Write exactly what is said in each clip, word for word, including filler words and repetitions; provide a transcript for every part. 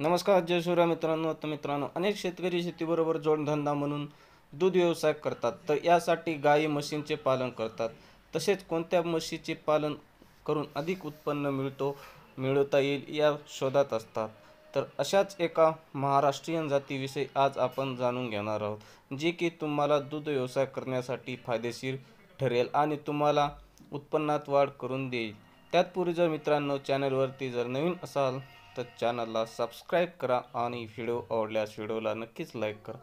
नमस्कार जय शिवराय मित्रांनो। तर मित्रांनो, अनेक शेतकरी शेतीबरोबर जोडधंदा म्हणून दूध व्यवसाय करतात, तर यासाठी गाई म्हशींचे पालन करतात। तसेच कोणत्या म्हशीचे पालन करून अधिक उत्पन्न मिळतो मिळवता येईल या शोधात असतात। तर अशाच एका महाराष्ट्रीयन जातीविषयी आज आपण जाणून घेणार आहोत, जी की तुम्हाला दूध व्यवसाय करण्यासाठी फायदेशीर ठरेल आणि तुम्हाला उत्पन्नात वाढ करून देईल। तत्पूर्वी जर मित्रांनो चॅनलवरती जर नवीन असाल तर चॅनलला सबस्क्राईब करा आणि व्हिडिओ आवडल्यास व्हिडिओला नक्कीच लाईक करा।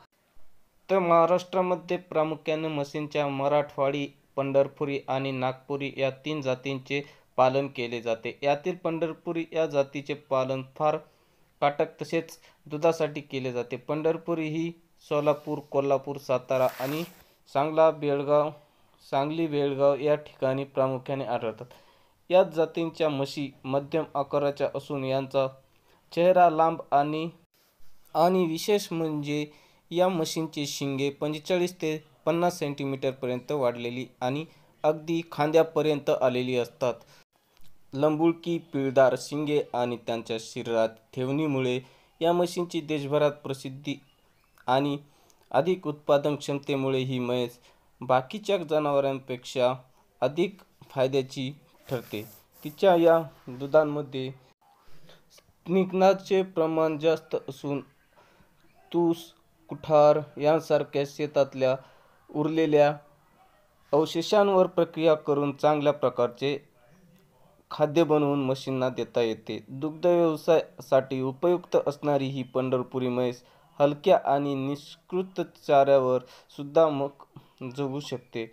तर महाराष्ट्रामध्ये प्रामुख्याने म्हशींच्या मराठवाडी, पंढरपुरी आणि नागपुरी या तीन जातींचे पालन केले जाते। यातील पंढरपुरी या जातीचे पालन फार काटक तसेच दुधासाठी केले जाते। पंढरपुरी ही सोलापूर, कोल्हापूर, सातारा आणि सांगला बेळगाव सांगली बेळगाव या ठिकाणी प्रामुख्याने आढळतात। या जातींच्या म्हशी मध्यम आकाराच्या असून यांचा चेहरा लांब आणि आणि विशेष म्हणजे या म्हशींचे शिंगे पंचेचाळीस ते पन्नास सेंटीमीटरपर्यंत वाढलेली आणि अगदी खांद्यापर्यंत आलेली असतात। लंबुळकी, पिळदार शिंगे आणि त्यांच्या शरीरात ठेवणीमुळे या म्हशींची देशभरात प्रसिद्धी आणि अधिक उत्पादन क्षमतेमुळे ही म्हैस बाकीच्या जनावरांपेक्षा अधिक फायद्याची ठरते। तिच्या या दुधांमध्ये स्निग्धाचे प्रमाण जास्त असून तूस, कुठार यांसारख्या शेतातल्या उरलेल्या अवशेषांवर प्रक्रिया करून चांगल्या प्रकारचे खाद्य बनवून म्हशींना देता येते। दुग्ध व्यवसायासाठी उपयुक्त असणारी ही पंढरपुरी म्हैस हलक्या आणि निष्कृत चाऱ्यावर सुद्धा मग जगू शकते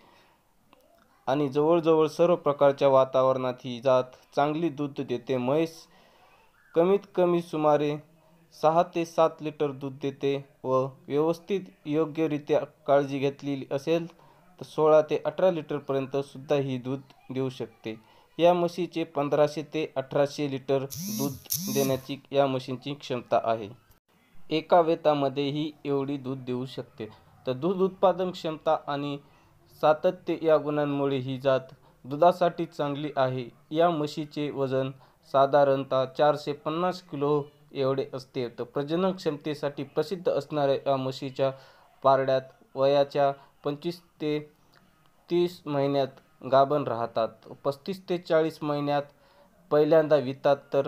आणि जवळजवळ सर्व प्रकारच्या वातावरणात ही जात चांगली दूध देते। म्हैस कमीत कमी सुमारे सहा ते सात लिटर दूध देते व व्यवस्थित योग्यरित्या काळजी घेतलेली असेल तर सोळा ते अठरा लिटरपर्यंत सुद्धा ही दूध देऊ शकते। या म्हशीचे पंधराशे ते अठराशे लिटर दूध देण्याची या म्हशींची क्षमता आहे। एका वेतामध्ये ही एवढी दूध देऊ शकते। तर दूध उत्पादन क्षमता आणि सातत्य या गुणांमुळे ही जात दुधासाठी चांगली आहे। या म्हशीचे वजन साधारणतः चारशे पन्नास किलो एवढे असते। तर प्रजनन क्षमतेसाठी प्रसिद्ध असणाऱ्या या म्हशीच्या पारड्यात वयाच्या पंचवीस ते तीस महिन्यात गाभण राहतात, पस्तीस ते चाळीस महिन्यात पहिल्यांदा वितात, तर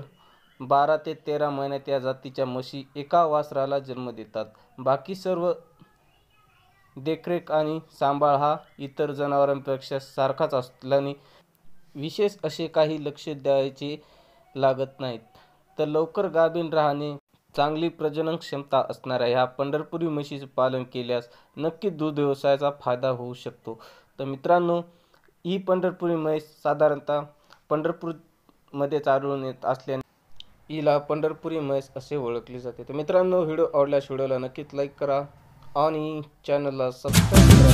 बारा ते तेरा महिन्यात या जातीच्या म्हशी एका वासराला जन्म देतात। बाकी सर्व देखरेख आणि सांभाळ हा इतर जनावरांपेक्षा सारखाच असल्याने विशेष असे काही लक्ष द्यायचे लागत नाहीत। तर लवकर गाभीण राहणे, चांगली प्रजनन क्षमता असणाऱ्या ह्या पंढरपुरी म्हशीचे पालन केल्यास नक्की दूध व्यवसायाचा फायदा होऊ शकतो। तर मित्रांनो, ही पंढरपुरी म्हैस साधारणतः पंढरपूरमध्येच आढळून येत असल्याने हिला पंढरपुरी म्हैस असे ओळखले जाते। तर मित्रांनो, व्हिडिओ आवडल्यास व्हिडिओला नक्कीच लाईक करा आणि चॅनलला सबस्क्राईब करा।